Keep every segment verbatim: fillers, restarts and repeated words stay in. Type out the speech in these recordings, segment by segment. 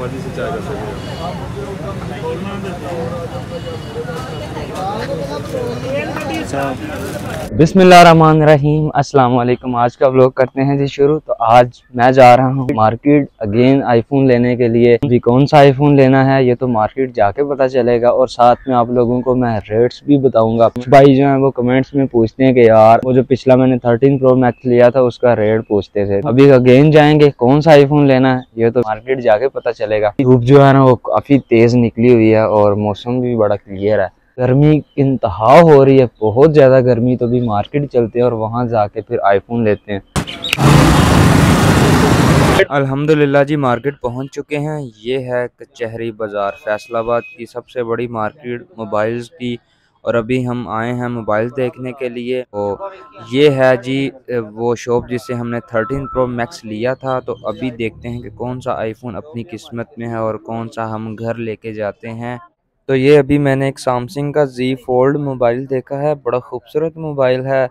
मर्जी से चार्ज कर सकते हैं। बिस्मिल्लाहिर्रहमानिर्रहीम, अस्सलाम वालेकुम। आज का व्लॉग करते हैं जी शुरू। तो आज मैं जा रहा हूँ मार्केट अगेन आईफोन लेने के लिए। अभी कौन सा आईफोन लेना है ये तो मार्केट जाके पता चलेगा, और साथ में आप लोगों को मैं रेट्स भी बताऊंगा। भाई जो है वो कमेंट्स में पूछते हैं कि यार वो जो पिछला मैंने थर्टीन प्रो मैक्स लिया था उसका रेट पूछते थे। अभी अगेन जाएंगे, कौन सा आईफोन लेना है ये तो मार्केट जाके पता चलेगा। धूप जो है ना वो काफी तेज निकली हुई है और मौसम भी बड़ा क्लियर है। गर्मी इंतहा हो रही है, बहुत ज्यादा गर्मी। तो भी मार्केट चलते हैं और वहाँ जाके फिर आईफोन लेते हैं। अल्हम्दुलिल्लाह जी मार्केट पहुँच चुके हैं। ये है कचहरी बाजार, फैसलाबाद की सबसे बड़ी मार्केट मोबाइल्स की। और अभी हम आए हैं मोबाइल देखने के लिए। तो ये है जी वो शॉप जिससे हमने थर्टीन प्रो मैक्स लिया था। तो अभी देखते हैं कि कौन सा आईफोन अपनी किस्मत में है और कौन सा हम घर लेके जाते हैं। तो ये अभी मैंने एक सैमसंग का Z फोल्ड मोबाइल देखा है, बड़ा खूबसूरत मोबाइल है।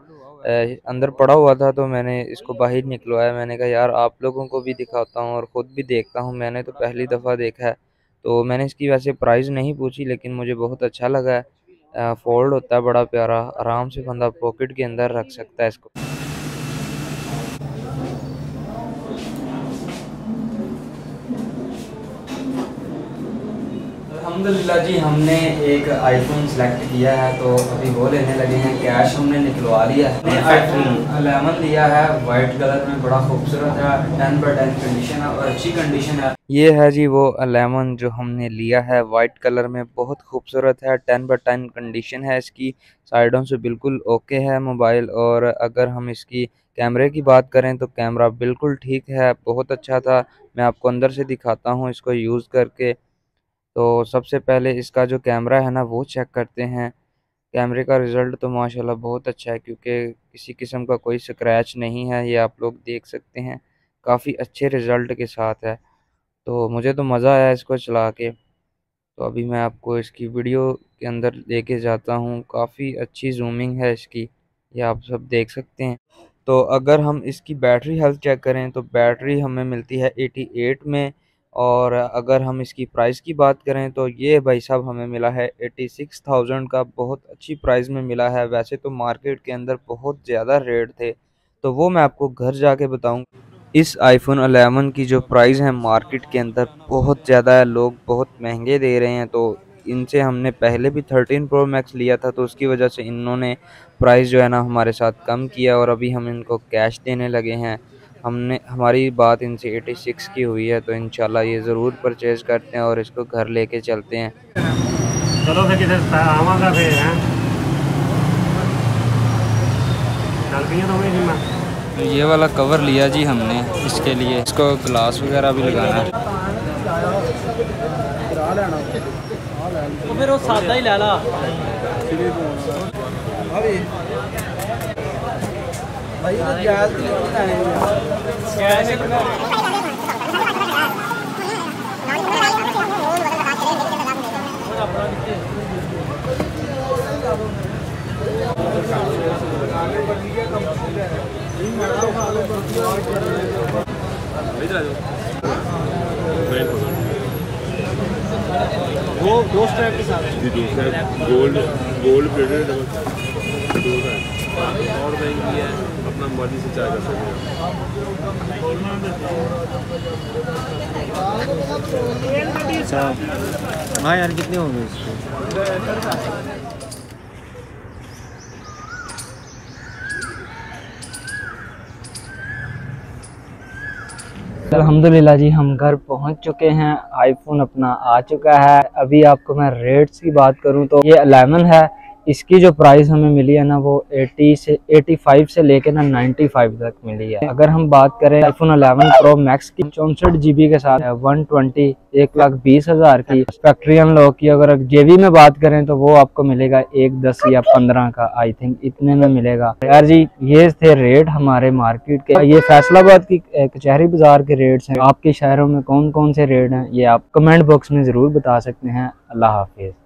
अंदर पड़ा हुआ था तो मैंने इसको बाहर निकलवाया। मैंने कहा यार आप लोगों को भी दिखाता हूँ और ख़ुद भी देखता हूँ, मैंने तो पहली दफ़ा देखा है। तो मैंने इसकी वैसे प्राइस नहीं पूछी, लेकिन मुझे बहुत अच्छा लगा है। फोल्ड होता है, बड़ा प्यारा, आराम से बंदा पॉकेट के अंदर रख सकता है इसको। अल्हम्दुलिल्लाह जी हमने एक आईफोन सेलेक्ट किया है, तो अभी वो लेने लगे हैं। कैश हमने निकलवा लिया है। आईफोन इलेवन लिया है, वाइट कलर में, बड़ा खूबसूरत है, टेन बाई टेन कंडीशन है और अच्छी कंडीशन है। ये है जी वो इलेवन जो हमने लिया है, वाइट कलर में, बहुत खूबसूरत है, टेन बाई टेन कंडीशन है इसकी। साइडों से बिल्कुल ओके है मोबाइल। और अगर हम इसकी कैमरे की बात करें तो कैमरा बिल्कुल ठीक है, बहुत अच्छा था। मैं आपको अंदर से दिखाता हूँ इसको यूज़ करके। तो सबसे पहले इसका जो कैमरा है ना वो चेक करते हैं। कैमरे का रिज़ल्ट तो माशाल्लाह बहुत अच्छा है, क्योंकि किसी किस्म का कोई स्क्रैच नहीं है। ये आप लोग देख सकते हैं, काफ़ी अच्छे रिज़ल्ट के साथ है। तो मुझे तो मज़ा आया इसको चला के। तो अभी मैं आपको इसकी वीडियो के अंदर लेके जाता हूँ। काफ़ी अच्छी जूमिंग है इसकी, ये आप सब देख सकते हैं। तो अगर हम इसकी बैटरी हेल्थ चेक करें तो बैटरी हमें मिलती है एटी एट में। और अगर हम इसकी प्राइस की बात करें तो ये भाई साहब हमें मिला है छियासी हज़ार का, बहुत अच्छी प्राइस में मिला है। वैसे तो मार्केट के अंदर बहुत ज़्यादा रेट थे, तो वो मैं आपको घर जाके बताऊंगा। इस आईफोन इलेवन की जो प्राइस है मार्केट के अंदर बहुत ज़्यादा है, लोग बहुत महंगे दे रहे हैं। तो इनसे हमने पहले भी थर्टीन प्रो मैक्स लिया था, तो उसकी वजह से इन्होंने प्राइस जो है ना हमारे साथ कम किया। और अभी हम इनको कैश देने लगे हैं। हमने हमारी बात इनसे छियासी की हुई है, तो इंशाल्लाह ये ज़रूर परचेज़ करते हैं और इसको घर लेके चलते हैं। चलो फिर किधर आवाज़ा फिर हैं डालबियाँ तो वही जिम्मा। ये वाला कवर लिया जी हमने इसके लिए, इसको ग्लास वगैरह भी लगाना है। तो फिर वो सादा ही लाला। भाई तो जाल के लिए कैसे वो दो स्ट्रैप के साथ गोल्ड गोल्ड प्लेटेड और महंगी है, अपना मर्जी से चार्ज कर सकते हैं। हाँ यार कितने होंगे इसको? अल्हम्दुलिल्लाह जी हम घर पहुंच चुके हैं, आईफोन अपना आ चुका है। अभी आपको मैं रेट्स की बात करूं तो ये इलेवन है, इसकी जो प्राइस हमें मिली है ना वो अस्सी से पचासी से लेके ना पचानवे तक मिली है। अगर हम बात करें आईफोन इलेवन प्रो मैक्स की चौंसठ जीबी के साथ एक सौ बीस एक लाख बीस हजार की फैक्ट्री अनलॉक की। अगर जेबी में बात करें तो वो आपको मिलेगा एक दस या पंद्रह का, आई थिंक इतने में मिलेगा। यार जी ये थे रेट हमारे मार्केट के। ये फैसलाबाद की कचहरी बाजार के रेट्स हैं। आपके शहरों में कौन कौन से रेट हैं ये आप कमेंट बॉक्स में जरूर बता सकते हैं। अल्लाह हाफिज।